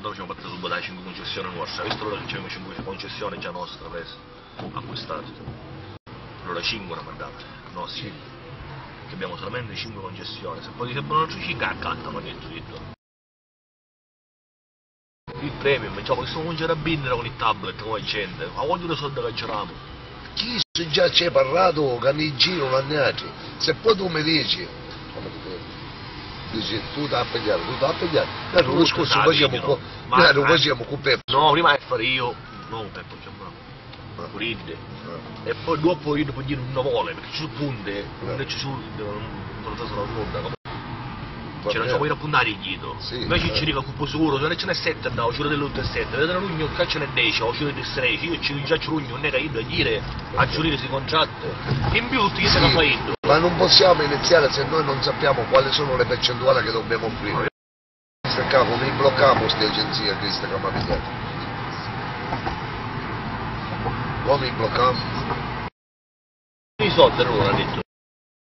quando abbiamo fatto dopo dai 5 concessioni nostre, visto allora che c'erano 5 concessioni già nostre prese, acquistate, allora 5 hanno mandato, no sì, che abbiamo solamente 5 concessioni, se poi ti sembrano 5 accattano, ma niente detto. Il premium, diciamo che sono un gerabinero con il tablet, come gente, ma voglio le soldi che c'eravamo. Chi se già ci hai parlato, che ne giro, mannaggia, se poi tu mi dici, dici tu t'ha appigliato, noi l'anno scorso facciamo con Peppo. No, prima è fare io, non Peppo, diciamo, Ride, e poi dopo io devo dire una mole, perché ci sono punte, non ci sono, non so se la ronda. C'era già poi appuntare indietro, invece ci dico cupo sicuro, se non ce n'è 7 andavo, c'era dell'8 e 7, vedete l'ugno che ce n'è 10, o c'era del 13, io ci già c'ero non è che io da dire a giurire si contratto, in più tutti se ne fa indo. Ma non possiamo iniziare se noi non sappiamo quali sono le percentuali che dobbiamo offrire. Staccavo, mi bloccavo queste agenzie che staccavo a vedere. Come mi bloccavo? I soldi non l'ha detto.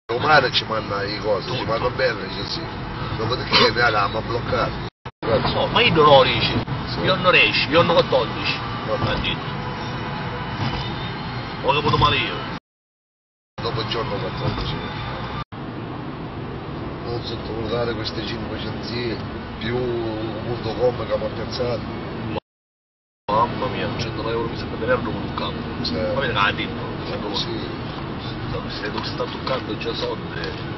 Romare ci manda le cose, ci vanno bene, dice sì. Dopodiché abbiamo bloccato. No, ma io non ho 10, io non riesco, io non ho 14. Ha detto. Ho capito male io. Dopo il giorno 14. Non sottovalutare queste 5 agenzie, più .com che mi ha piazzato. Mamma mia, 100 euro mi sembra tenerlo con un campo. Va bene, ha detto. Sì. Stai toccando già soldi.